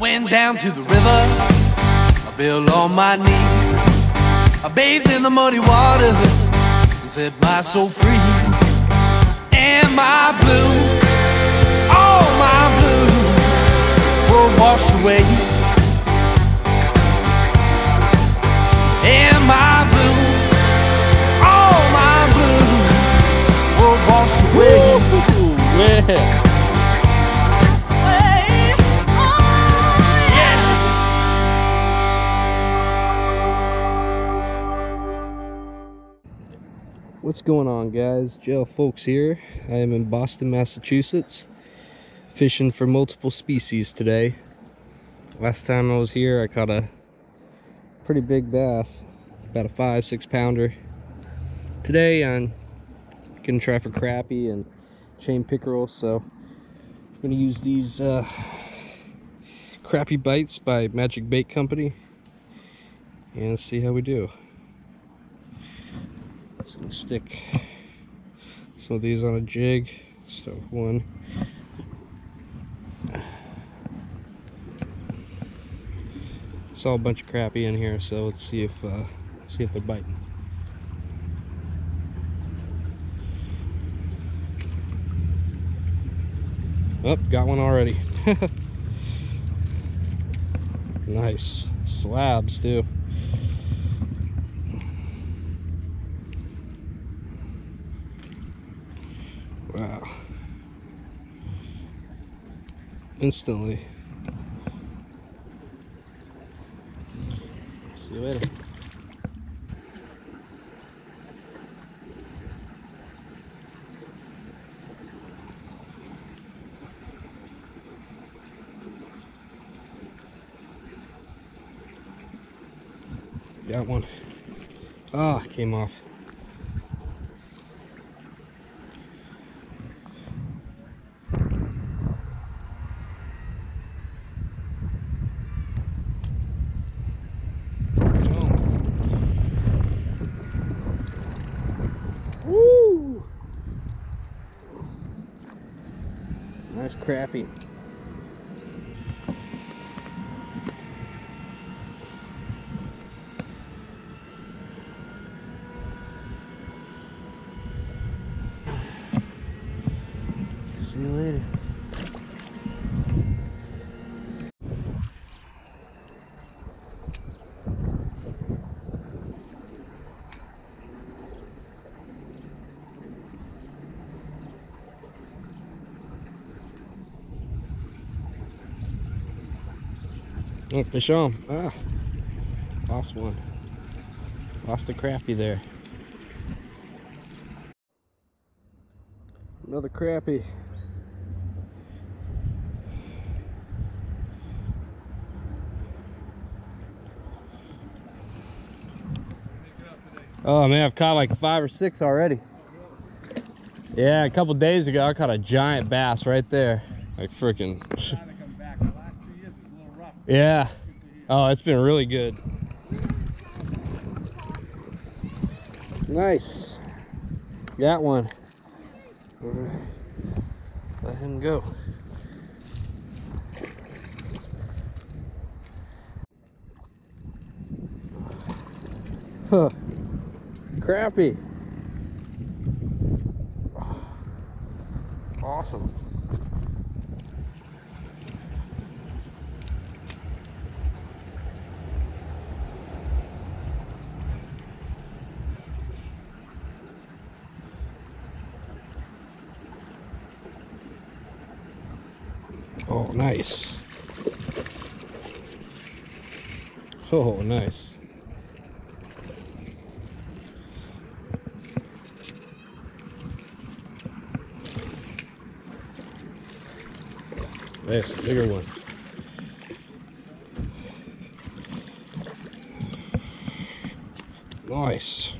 went down to the river, I fell on my knees, I bathed in the muddy water, set my soul free. And my blue, all my blue, were washed away. And my blue, all my blue, were washed away. Ooh, yeah. What's going on, guys? JL Folks here. I am in Boston, Massachusetts, fishing for multiple species today. Last time I was here, I caught a pretty big bass, about a 5-6 pounder. Today I'm gonna try for crappie and chain pickerel, so I'm gonna use these Crappie Bites by Magic Bait Company and see how we do. So I'm gonna stick some of these on a jig. So one. Saw a bunch of crappie in here, so let's see if they're biting. Oh, got one already. Nice slabs too. Wow. Instantly. See you later. Got one. Ah, came off. Nice crappie. See you later. Look, fish on. Ah, lost one. Lost a crappie there. Another crappie. Oh man, I've caught like 5 or 6 already. Yeah, a couple days ago I caught a giant bass right there. Like freaking. Yeah. Oh, it's been really good. Nice. Got one. Let him go. Huh. Crappie. Awesome. Oh, nice. Oh, nice. That's a bigger one. Nice.